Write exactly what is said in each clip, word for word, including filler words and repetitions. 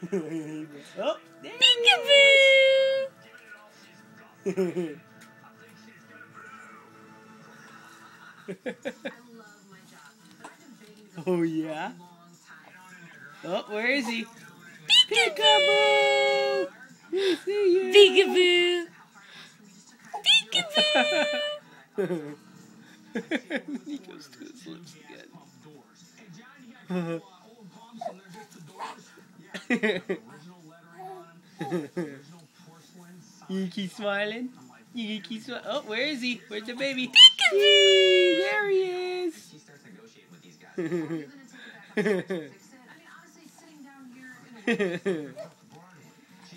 Oh, peekaboo! Oh yeah. Oh, where is he? Peekaboo! Peekaboo! Peekaboo! He goes to his lips again. You keep smiling. You keep smiling. Oh, where is he? Where's the baby? Peekaboo! There he is. She starts negotiating with these guys.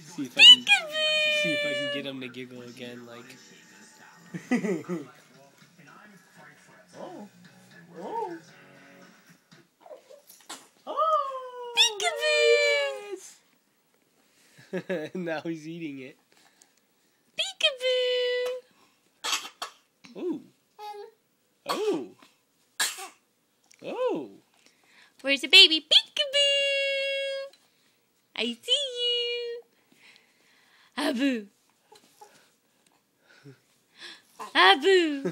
See if I can see if I can get him to giggle again, like. Oh. Oh. Now he's eating it. Peekaboo! Ooh. Oh. Oh. Where's the baby? Peekaboo! I see you. Abu. Abu.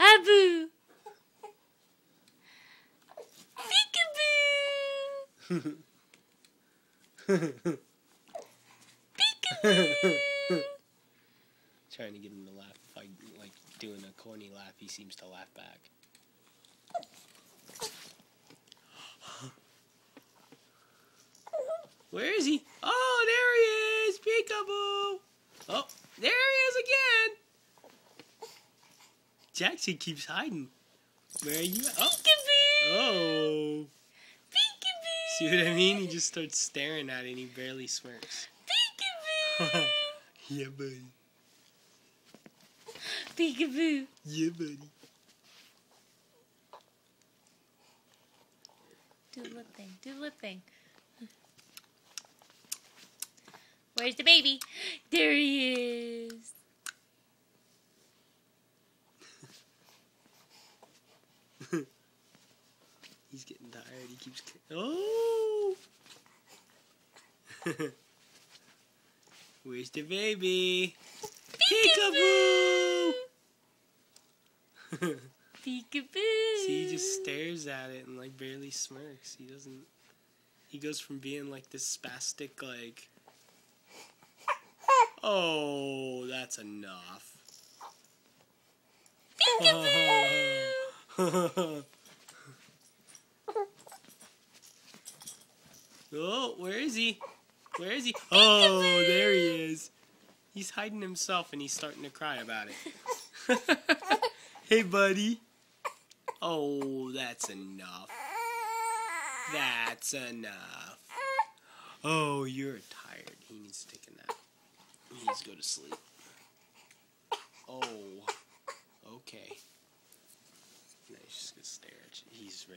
Abu. Peekaboo! Trying to get him to laugh, like, like doing a corny laugh, he seems to laugh back. Where is he? Oh, there he is! Peekaboo! Oh, there he is again! Jackson keeps hiding. Where are you? Oh! Peekaboo! Oh! See what I mean? He just starts staring at it and he barely smirks. Peekaboo! Yeah, buddy. Peekaboo! Yeah, buddy. Do a lip thing. Do a lip thing. Where's the baby? There he is! He's getting tired. He keeps. Oh! Where's the baby? Peekaboo! Peekaboo! See, he just stares at it and like barely smirks. He doesn't. He goes from being like this spastic, like. Oh, that's enough. Peekaboo! Oh. Oh, where is he? Where is he? Oh, there he is. He's hiding himself and he's starting to cry about it. Hey, buddy. Oh, that's enough. That's enough. Oh, you're tired. He needs to take a nap. He needs to go to sleep. Oh, okay. Now he's just going to stare at you. He's ready.